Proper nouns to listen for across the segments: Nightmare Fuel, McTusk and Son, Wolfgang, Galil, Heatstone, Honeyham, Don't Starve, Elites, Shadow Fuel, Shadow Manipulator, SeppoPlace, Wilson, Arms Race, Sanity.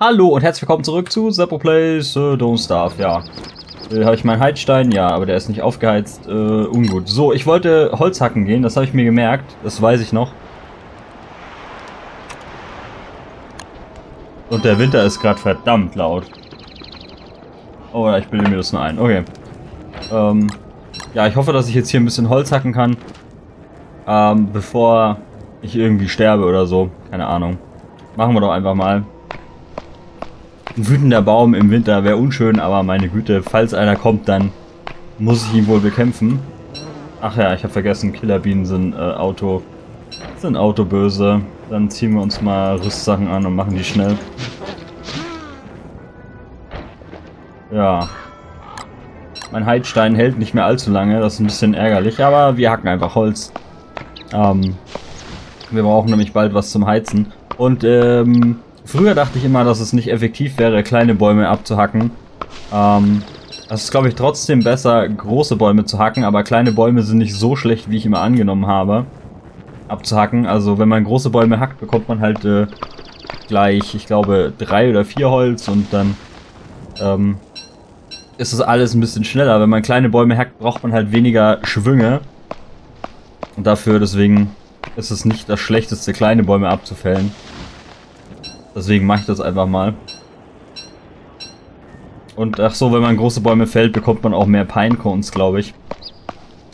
Hallo und herzlich willkommen zurück zu SeppoPlace, Don't Starve, ja. Habe ich meinen Heizstein? Ja, aber der ist nicht aufgeheizt, ungut. So, ich wollte Holz hacken gehen, das habe ich mir gemerkt, das weiß ich noch. Und der Winter ist gerade verdammt laut. Oh, ich bilde mir das nur ein, okay. Ja, ich hoffe, dass ich jetzt hier ein bisschen Holz hacken kann, bevor ich irgendwie sterbe oder so, keine Ahnung. Machen wir doch einfach mal. Ein wütender Baum im Winter wäre unschön, aber meine Güte, falls einer kommt, dann muss ich ihn wohl bekämpfen. Ach ja, ich habe vergessen, Killerbienen sind autoböse. Dann ziehen wir uns mal Rüstsachen an und machen die schnell. Ja. Mein Heizstein hält nicht mehr allzu lange, das ist ein bisschen ärgerlich, aber wir hacken einfach Holz. Wir brauchen nämlich bald was zum Heizen. Und früher dachte ich immer, dass es nicht effektiv wäre, kleine Bäume abzuhacken. Das ist, glaube ich, trotzdem besser, große Bäume zu hacken, aber kleine Bäume sind nicht so schlecht, wie ich immer angenommen habe, abzuhacken. Also wenn man große Bäume hackt, bekommt man halt gleich, ich glaube, 3 oder 4 Holz und dann ist das alles ein bisschen schneller. Wenn man kleine Bäume hackt, braucht man halt weniger Schwünge. Und dafür, deswegen ist es nicht das Schlechteste, kleine Bäume abzufällen. Deswegen mache ich das einfach mal. Und ach so, wenn man große Bäume fällt, bekommt man auch mehr Pinecones, glaube ich.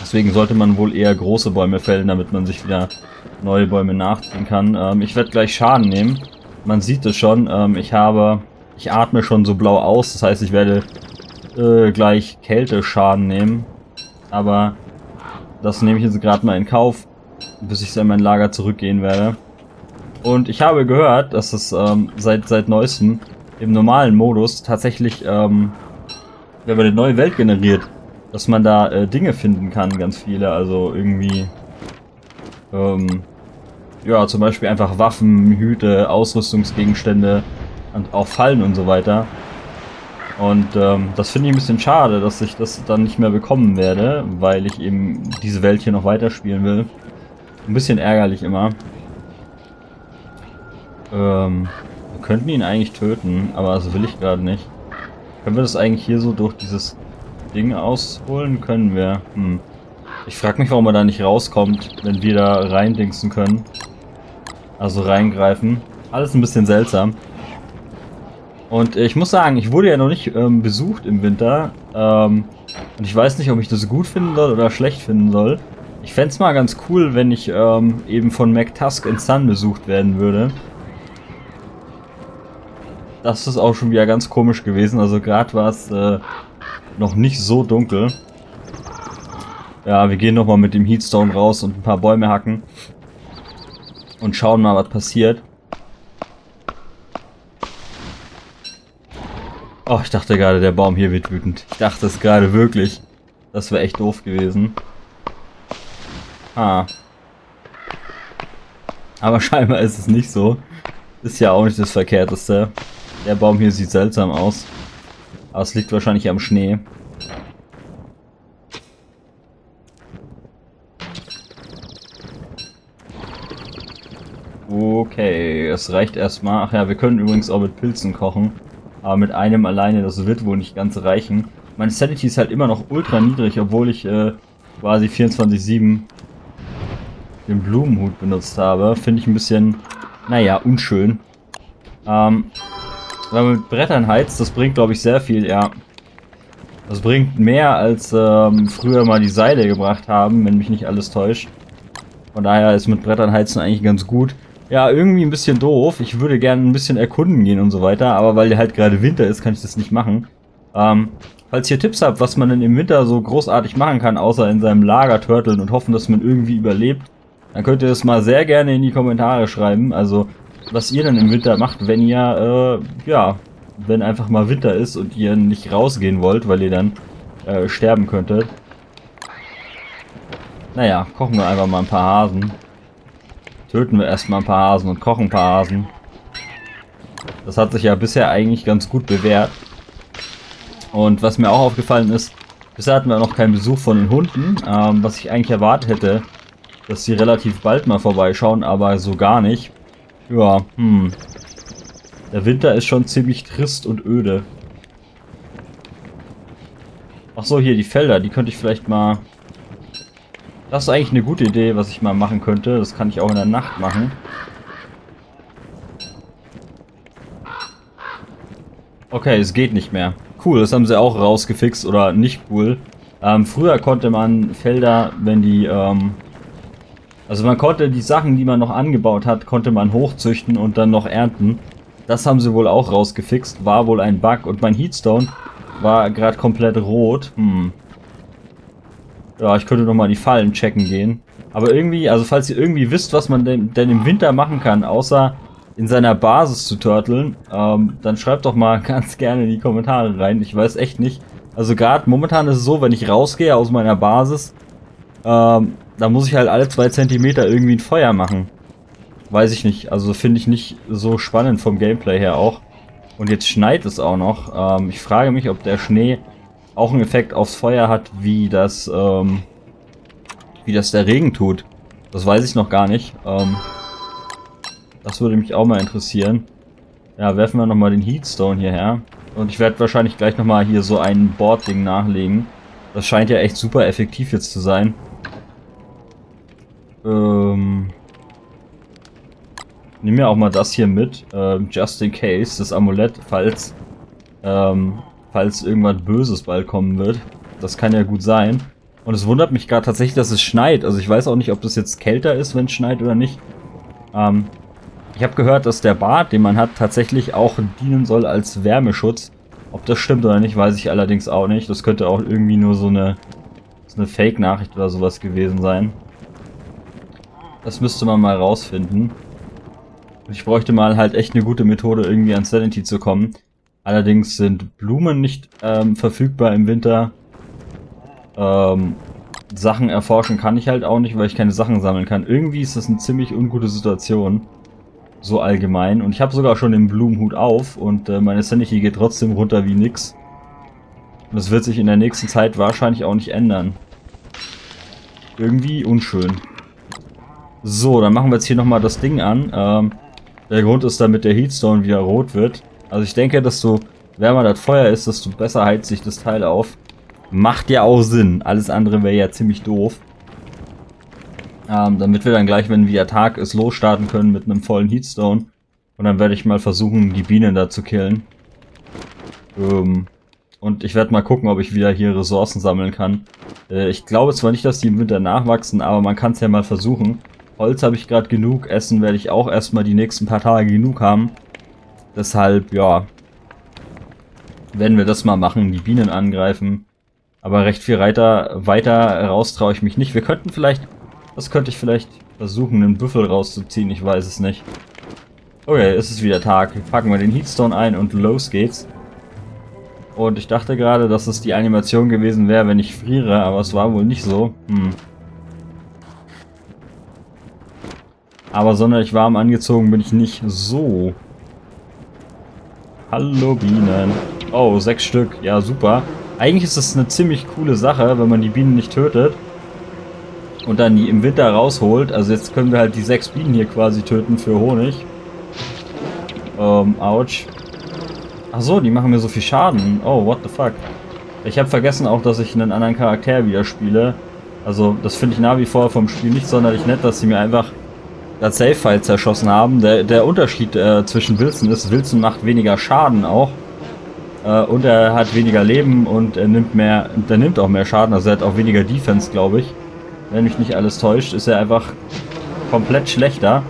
Deswegen sollte man wohl eher große Bäume fällen, damit man sich wieder neue Bäume nachziehen kann. Ich werde gleich Schaden nehmen. Man sieht es schon. Ich atme schon so blau aus. Das heißt, ich werde gleich Kälteschaden nehmen. Aber das nehme ich jetzt gerade mal in Kauf, bis ich in mein Lager zurückgehen werde. Und ich habe gehört, dass es seit neuestem im normalen Modus tatsächlich, wenn man eine neue Welt generiert, dass man da Dinge finden kann, ganz viele. Also irgendwie, ja, zum Beispiel einfach Waffen, Hüte, Ausrüstungsgegenstände und auch Fallen und so weiter. Und das finde ich ein bisschen schade, dass ich das dann nicht mehr bekommen werde, weil ich eben diese Welt hier noch weiterspielen will. Ein bisschen ärgerlich immer. Wir könnten ihn eigentlich töten, aber das will ich gerade nicht. Können wir das eigentlich hier so durch dieses Ding ausholen? Können wir. Ich frage mich, warum er da nicht rauskommt, wenn wir da reindingsen können. Also reingreifen. Alles ein bisschen seltsam. Und ich muss sagen, ich wurde ja noch nicht besucht im Winter. Und ich weiß nicht, ob ich das gut finden soll oder schlecht finden soll. Ich fände es mal ganz cool, wenn ich eben von McTusk and Son besucht werden würde. Das ist auch schon wieder ganz komisch gewesen. Also gerade war es noch nicht so dunkel. Ja, wir gehen nochmal mit dem Heatstone raus und ein paar Bäume hacken. Und schauen mal, was passiert. Oh, ich dachte gerade, der Baum hier wird wütend. Ich dachte es gerade wirklich. Das wäre echt doof gewesen. Ah. Aber scheinbar ist es nicht so. Ist ja auch nicht das Verkehrteste. Der Baum hier sieht seltsam aus. Aber es liegt wahrscheinlich am Schnee. Okay, es reicht erstmal. Ach ja, wir können übrigens auch mit Pilzen kochen. Aber mit einem alleine, das wird wohl nicht ganz reichen. Meine Sanity ist halt immer noch ultra niedrig, obwohl ich quasi 24/7 den Blumenhut benutzt habe. Finde ich ein bisschen, naja, unschön. Wenn man mit Brettern heizt, das bringt, glaube ich, sehr viel, ja. Das bringt mehr, als früher mal die Seile gebracht haben, wenn mich nicht alles täuscht. Von daher ist mit Brettern heizen eigentlich ganz gut. Ja, irgendwie ein bisschen doof. Ich würde gerne ein bisschen erkunden gehen und so weiter, aber weil halt gerade Winter ist, kann ich das nicht machen. Falls ihr Tipps habt, was man denn im Winter so großartig machen kann, außer in seinem Lager turteln und hoffen, dass man irgendwie überlebt, dann könnt ihr das mal sehr gerne in die Kommentare schreiben, also was ihr dann im Winter macht, wenn ihr, ja, wenn einfach mal Winter ist und ihr nicht rausgehen wollt, weil ihr dann sterben könntet. Naja, kochen wir einfach mal ein paar Hasen. Töten wir erstmal ein paar Hasen und kochen ein paar Hasen. Das hat sich ja bisher eigentlich ganz gut bewährt. Und was mir auch aufgefallen ist, bisher hatten wir noch keinen Besuch von den Hunden, was ich eigentlich erwartet hätte, dass sie relativ bald mal vorbeischauen, aber so gar nicht. Ja, Der Winter ist schon ziemlich trist und öde. Ach so, hier die Felder, die könnte ich vielleicht mal... Das ist eigentlich eine gute Idee, was ich mal machen könnte. Das kann ich auch in der Nacht machen. Okay, es geht nicht mehr. Cool, das haben sie auch rausgefixt oder nicht cool. Früher konnte man Felder, wenn die... also man konnte die Sachen, die man noch angebaut hat, konnte man hochzüchten und dann noch ernten. Das haben sie wohl auch rausgefixt. War wohl ein Bug und mein Heatstone war gerade komplett rot. Hm. Ja, ich könnte nochmal die Fallen checken gehen. Aber irgendwie, also falls ihr irgendwie wisst, was man denn im Winter machen kann, außer in seiner Basis zu turteln, dann schreibt doch mal ganz gerne in die Kommentare rein. Ich weiß echt nicht. Also gerade momentan ist es so, wenn ich rausgehe aus meiner Basis, da muss ich halt alle 2 Zentimeter irgendwie ein Feuer machen. Weiß ich nicht. Also finde ich nicht so spannend vom Gameplay her auch. Und jetzt schneit es auch noch. Ich frage mich, ob der Schnee auch einen Effekt aufs Feuer hat, wie das der Regen tut. Das weiß ich noch gar nicht. Das würde mich auch mal interessieren. Ja, werfen wir nochmal den Heatstone hierher. Und ich werde wahrscheinlich gleich nochmal hier so ein Boardding nachlegen. Das scheint ja echt super effektiv jetzt zu sein. Nimm mir auch mal das hier mit. Just in case, das Amulett, falls irgendwas Böses bald kommen wird. Das kann ja gut sein. Und es wundert mich gerade tatsächlich, dass es schneit. Also ich weiß auch nicht, ob das jetzt kälter ist, wenn es schneit oder nicht. Ich habe gehört, dass der Bart, den man hat, tatsächlich auch dienen soll als Wärmeschutz. Ob das stimmt oder nicht, weiß ich allerdings auch nicht. Das könnte auch irgendwie nur so eine Fake-Nachricht oder sowas gewesen sein. Das müsste man mal rausfinden. Ich bräuchte mal halt echt eine gute Methode, irgendwie an Sanity zu kommen. Allerdings sind Blumen nicht verfügbar im Winter. Sachen erforschen kann ich halt auch nicht, weil ich keine Sachen sammeln kann. Irgendwie ist das eine ziemlich ungute Situation. So allgemein. Und ich habe sogar schon den Blumenhut auf und meine Sanity geht trotzdem runter wie nix. Und das wird sich in der nächsten Zeit wahrscheinlich auch nicht ändern. Irgendwie unschön. So, dann machen wir jetzt hier nochmal das Ding an. Der Grund ist, damit der Heatstone wieder rot wird. Also ich denke, desto wärmer das Feuer ist, desto besser heizt sich das Teil auf. Macht ja auch Sinn. Alles andere wäre ja ziemlich doof. Damit wir dann gleich, wenn wieder Tag ist, losstarten können mit einem vollen Heatstone. Und dann werde ich mal versuchen, die Bienen da zu killen. Und ich werde mal gucken, ob ich wieder hier Ressourcen sammeln kann. Ich glaube zwar nicht, dass die im Winter nachwachsen, aber man kann es ja mal versuchen. Holz habe ich gerade genug, Essen werde ich auch erstmal die nächsten paar Tage genug haben. Deshalb, ja, werden wir das mal machen, die Bienen angreifen. Aber recht viel weiter raus traue ich mich nicht. Wir könnten vielleicht... Das könnte ich vielleicht versuchen, einen Büffel rauszuziehen, ich weiß es nicht. Okay, es ist wieder Tag. Packen wir den Heatstone ein und los geht's. Und ich dachte gerade, dass es die Animation gewesen wäre, wenn ich friere, aber es war wohl nicht so. Hm. Aber sonderlich warm angezogen bin ich nicht so. Hallo Bienen. Oh, 6 Stück. Ja, super. Eigentlich ist das eine ziemlich coole Sache, wenn man die Bienen nicht tötet. Und dann die im Winter rausholt. Also jetzt können wir halt die 6 Bienen hier quasi töten für Honig. Autsch. Achso, die machen mir so viel Schaden. Oh, what the fuck. Ich habe vergessen auch, dass ich einen anderen Charakter wieder spiele. Also das finde ich nach wie vor vom Spiel nicht sonderlich nett, dass sie mir einfach das Save-File zerschossen haben. Der Unterschied zwischen Wilson ist, Wilson macht weniger Schaden auch. Und er hat weniger Leben und er nimmt auch mehr Schaden. Also er hat auch weniger Defense, glaube ich. Wenn mich nicht alles täuscht, ist er einfach komplett schlechter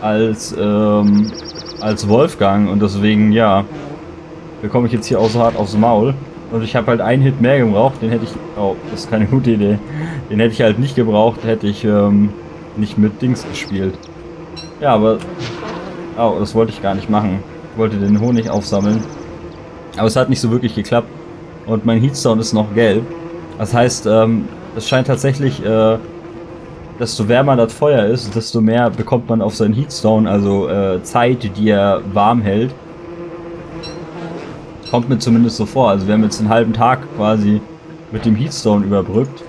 als Wolfgang. Und deswegen, ja, bekomme ich jetzt hier auch so hart aufs Maul. Und ich habe halt einen Hit mehr gebraucht, den hätte ich... Oh, das ist keine gute Idee. Den hätte ich halt nicht gebraucht, hätte ich nicht mit Dings gespielt. Ja, aber... Oh, das wollte ich gar nicht machen. Ich wollte den Honig aufsammeln. Aber es hat nicht so wirklich geklappt. Und mein Heatstone ist noch gelb. Das heißt, es scheint tatsächlich, desto wärmer das Feuer ist, desto mehr bekommt man auf seinen Heatstone, also Zeit, die er warm hält. Kommt mir zumindest so vor. Also wir haben jetzt einen halben Tag quasi mit dem Heatstone überbrückt.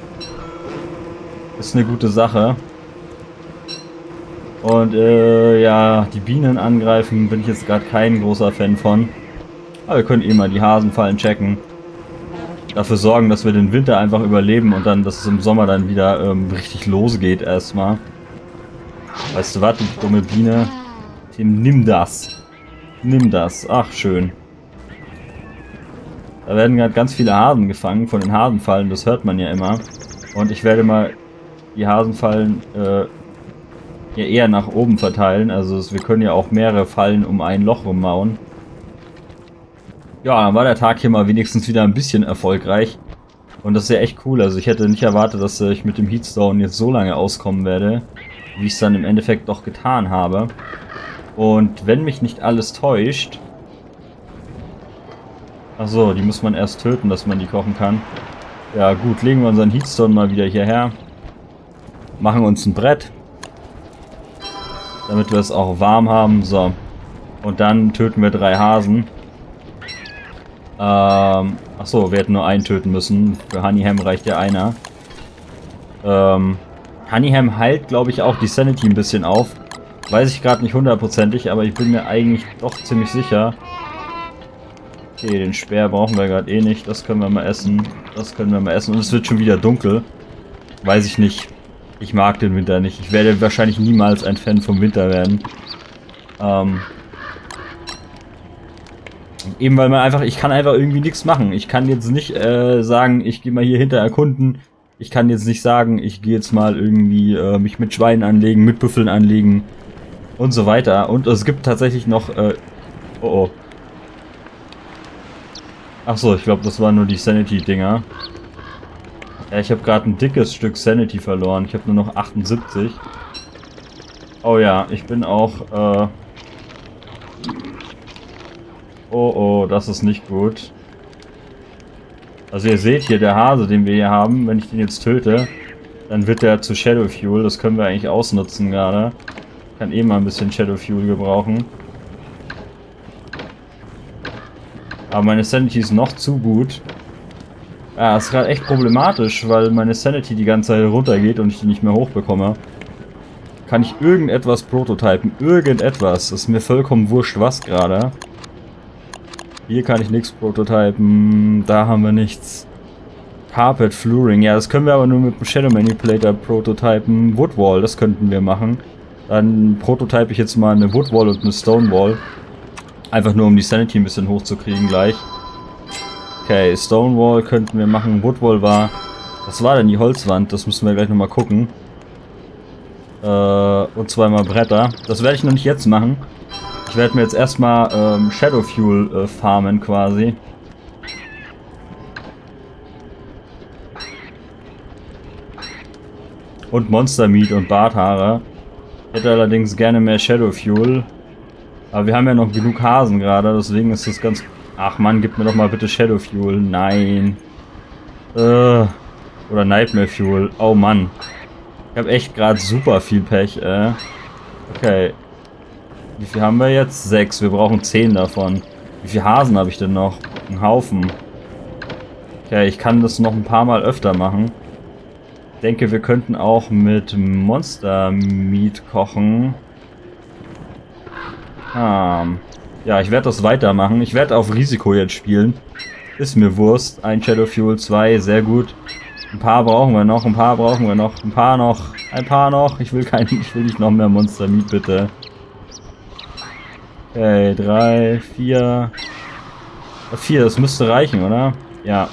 Ist eine gute Sache. Und ja, die Bienen angreifen bin ich jetzt gerade kein großer Fan von. Aber wir können eh mal die Hasenfallen checken. Dafür sorgen, dass wir den Winter einfach überleben und dann, dass es im Sommer dann wieder richtig losgeht erstmal. Weißt du was, du dumme Biene? Tim, nimm das. Nimm das. Ach, schön. Da werden gerade ganz viele Hasen gefangen von den Hasenfallen, das hört man ja immer. Und ich werde mal die Hasenfallen ja eher nach oben verteilen. Also wir können ja auch mehrere Fallen um ein Loch rummauen. Ja, dann war der Tag hier mal wenigstens wieder ein bisschen erfolgreich. Und das ist ja echt cool. Also ich hätte nicht erwartet, dass ich mit dem Heatstone jetzt so lange auskommen werde, wie ich es dann im Endeffekt doch getan habe. Und wenn mich nicht alles täuscht... Achso, die muss man erst töten, dass man die kochen kann. Ja gut, legen wir unseren Heatstone mal wieder hierher. Machen uns ein Brett. Damit wir es auch warm haben. So. Und dann töten wir 3 Hasen. Achso, wir hätten nur einen töten müssen. Für Honeyham reicht ja einer. Honeyham heilt, glaube ich, auch die Sanity ein bisschen auf. Weiß ich gerade nicht hundertprozentig, aber ich bin mir eigentlich doch ziemlich sicher. Okay, den Speer brauchen wir gerade eh nicht. Das können wir mal essen. Das können wir mal essen. Und es wird schon wieder dunkel. Weiß ich nicht. Ich mag den Winter nicht. Ich werde wahrscheinlich niemals ein Fan vom Winter werden. Eben weil man einfach... Ich kann einfach irgendwie nichts machen. Ich kann jetzt nicht sagen, ich gehe mal hier hinter erkunden. Ich kann jetzt nicht sagen, ich gehe jetzt mal irgendwie mich mit Schweinen anlegen, mit Büffeln anlegen und so weiter. Und es gibt tatsächlich noch... oh. Achso, ich glaube, das waren nur die Sanity-Dinger. Ja, ich habe gerade ein dickes Stück Sanity verloren. Ich habe nur noch 78. Oh ja, ich bin auch... Oh, das ist nicht gut. Also ihr seht hier, der Hase, den wir hier haben, wenn ich den jetzt töte, dann wird der zu Shadow Fuel. Das können wir eigentlich ausnutzen gerade. Kann eh mal ein bisschen Shadow Fuel gebrauchen. Aber meine Sanity ist noch zu gut. Ja, ist gerade echt problematisch, weil meine Sanity die ganze Zeit runtergeht und ich die nicht mehr hochbekomme. Kann ich irgendetwas prototypen? Irgendetwas. Ist mir vollkommen wurscht, was gerade. Hier kann ich nichts prototypen. Da haben wir nichts. Carpet Flooring. Ja, das können wir aber nur mit dem Shadow Manipulator prototypen. Woodwall, das könnten wir machen. Dann prototype ich jetzt mal eine Woodwall und eine Stonewall. Einfach nur, um die Sanity ein bisschen hochzukriegen gleich. Okay, Stonewall könnten wir machen. Woodwall war... Was war denn die Holzwand? Das müssen wir gleich nochmal gucken. Und zweimal Bretter. Das werde ich noch nicht jetzt machen. Ich werde mir jetzt erstmal Shadow Fuel farmen quasi. Und Monster Meat und Barthaare. Ich hätte allerdings gerne mehr Shadow Fuel. Aber wir haben ja noch genug Hasen gerade, deswegen ist das ganz... Ach Mann, gib mir doch mal bitte Shadow Fuel. Nein. Oder Nightmare Fuel. Oh Mann. Ich habe echt gerade super viel Pech, Okay. Wie viel haben wir jetzt? 6. Wir brauchen 10 davon. Wie viele Hasen habe ich denn noch? Ein Haufen. Okay, ich kann das noch ein paar Mal öfter machen. Ich denke, wir könnten auch mit Monster Meat kochen. Ja, ich werde das weitermachen. Ich werde auf Risiko jetzt spielen. Ist mir Wurst. Ein Shadow Fuel, 2, sehr gut. Ein paar brauchen wir noch, ein paar noch. Ich will nicht noch mehr Monster Meat, bitte. Okay, 3, 4. Das müsste reichen, oder? Ja.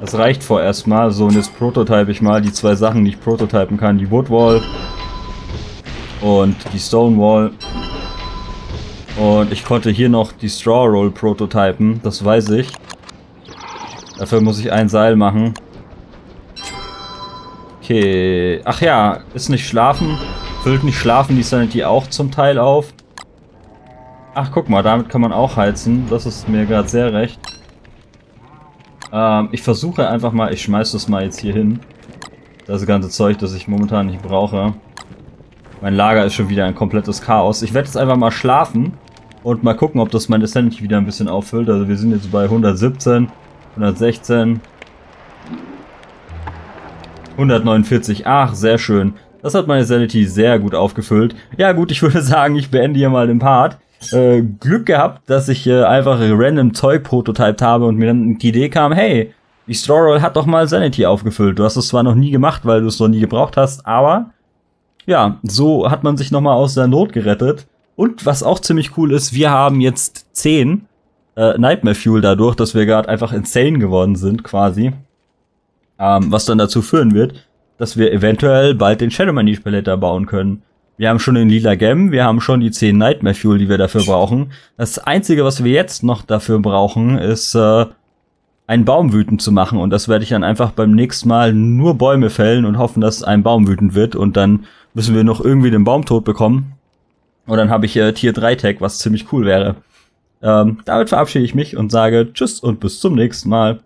Das reicht vorerst mal. So, und jetzt prototype ich mal die 2 Sachen, die ich prototypen kann. Die Woodwall und die Stonewall. Und ich konnte hier noch die Straw Roll prototypen. Das weiß ich. Dafür muss ich ein Seil machen. Okay. Ach ja, ist nicht schlafen. Füllt nicht schlafen die Sanity auch zum Teil auf. Ach, guck mal, damit kann man auch heizen. Das ist mir gerade sehr recht. Ich versuche einfach mal, ich schmeiß das mal jetzt hier hin. Das ganze Zeug, das ich momentan nicht brauche. Mein Lager ist schon wieder ein komplettes Chaos. Ich werde jetzt einfach mal schlafen und mal gucken, ob das meine Sanity wieder ein bisschen auffüllt. Also wir sind jetzt bei 117, 116, 149. Ach, sehr schön. Das hat meine Sanity sehr gut aufgefüllt. Ja gut, ich würde sagen, ich beende hier mal den Part. Glück gehabt, dass ich einfach random Zeug prototypt habe und mir dann die Idee kam, hey, die Storyroll hat doch mal Sanity aufgefüllt. Du hast es zwar noch nie gemacht, weil du es noch nie gebraucht hast, aber ja, so hat man sich nochmal aus der Not gerettet. Und was auch ziemlich cool ist, wir haben jetzt 10 Nightmare Fuel dadurch, dass wir gerade einfach insane geworden sind quasi. Was dann dazu führen wird, dass wir eventuell bald den Shadow Manipulator bauen können. Wir haben schon den lila Gem, wir haben schon die 10 Nightmare Fuel, die wir dafür brauchen. Das Einzige, was wir jetzt noch dafür brauchen, ist einen Baum wütend zu machen. Und das werde ich dann einfach beim nächsten Mal nur Bäume fällen und hoffen, dass ein Baum wütend wird. Und dann müssen wir noch irgendwie den Baum tot bekommen. Und dann habe ich Tier 3 Tag, was ziemlich cool wäre. Damit verabschiede ich mich und sage Tschüss und bis zum nächsten Mal.